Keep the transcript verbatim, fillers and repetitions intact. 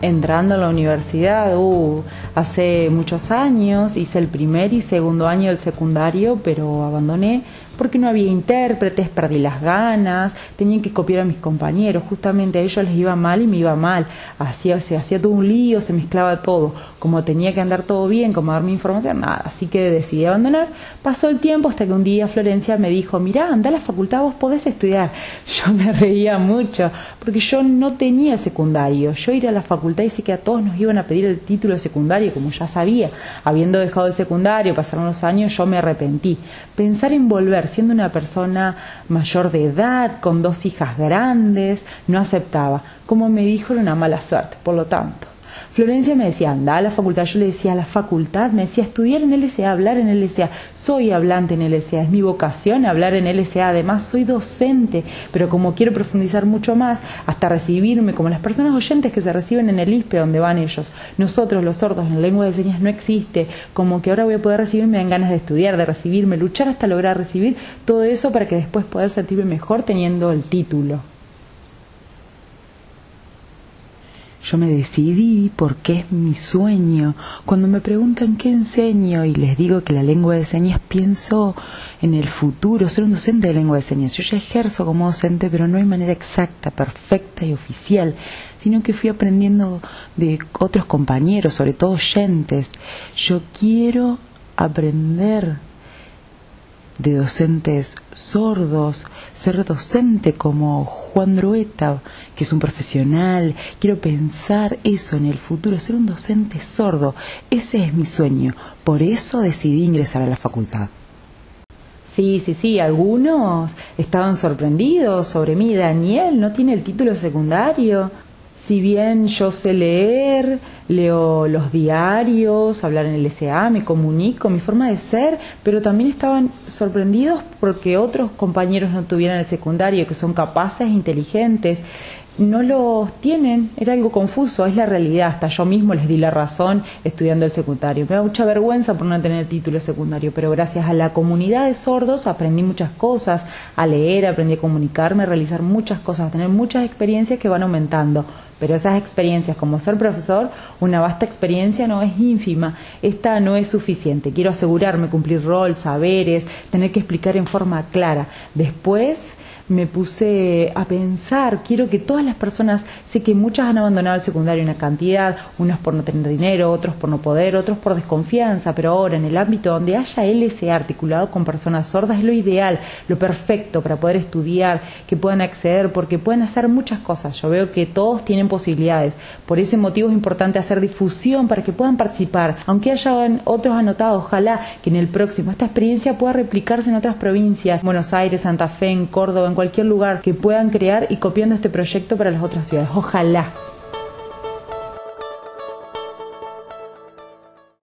entrando a la universidad, uh, hace muchos años, hice el primer y segundo año del secundario, pero abandoné porque no había intérpretes, perdí las ganas, tenía que copiar a mis compañeros, justamente a ellos les iba mal y me iba mal, hacía, se hacía todo un lío, se mezclaba todo, como tenía que andar todo bien, como dar mi información, nada, así que decidí abandonar. Pasó el tiempo hasta que un día Florencia me dijo, mirá, andá a la facultad, vos podés estudiar. Yo me reía mucho, porque yo no tenía secundario, yo iba a la facultad y sé que a todos nos iban a pedir el título secundario, como ya sabía, habiendo dejado el secundario, pasaron los años, yo me arrepentí. Pensar en volver siendo una persona mayor de edad, con dos hijas grandes, no aceptaba. Como me dijo, era una mala suerte, por lo tanto. Florencia me decía, anda a la facultad, yo le decía, a la facultad, me decía, estudiar en L S A, hablar en L S A, soy hablante en L S A, es mi vocación hablar en L S A, además soy docente, pero como quiero profundizar mucho más, hasta recibirme, como las personas oyentes que se reciben en el I S P E, donde van ellos, nosotros los sordos en lengua de señas no existe, como que ahora voy a poder recibirme, me dan ganas de estudiar, de recibirme, luchar hasta lograr recibir, todo eso para que después poder sentirme mejor teniendo el título. Yo me decidí porque es mi sueño. Cuando me preguntan qué enseño y les digo que la lengua de señas, pienso en el futuro, ser un docente de lengua de señas. Yo ya ejerzo como docente, pero no de manera exacta, perfecta y oficial, sino que fui aprendiendo de otros compañeros, sobre todo oyentes. Yo quiero aprender de docentes sordos, ser docente como Juan Drueta, que es un profesional, quiero pensar eso en el futuro, ser un docente sordo, ese es mi sueño, por eso decidí ingresar a la facultad. Sí, sí, sí, algunos estaban sorprendidos sobre mí, Daniel no tiene el título secundario. Si bien yo sé leer, leo los diarios, hablar en el L S A, me comunico, mi forma de ser, pero también estaban sorprendidos porque otros compañeros no tuvieran el secundario, que son capaces e inteligentes, no los tienen, era algo confuso, es la realidad, hasta yo mismo les di la razón estudiando el secundario. Me da mucha vergüenza por no tener título secundario, pero gracias a la comunidad de sordos aprendí muchas cosas, a leer, aprendí a comunicarme, a realizar muchas cosas, a tener muchas experiencias que van aumentando. Pero esas experiencias, como ser profesor, una vasta experiencia no es ínfima, esta no es suficiente. Quiero asegurarme, cumplir rol, saberes, tener que explicar en forma clara. Después me puse a pensar, quiero que todas las personas, sé que muchas han abandonado el secundario una cantidad, unos por no tener dinero, otros por no poder, otros por desconfianza, pero ahora en el ámbito donde haya L S A articulado con personas sordas es lo ideal, lo perfecto para poder estudiar, que puedan acceder, porque pueden hacer muchas cosas. Yo veo que todos tienen posibilidades, por ese motivo es importante hacer difusión para que puedan participar, aunque hayan otros anotados, ojalá que en el próximo esta experiencia pueda replicarse en otras provincias, Buenos Aires, Santa Fe, en Córdoba, en cualquier lugar que puedan crear y copiando este proyecto para las otras ciudades. Ojalá.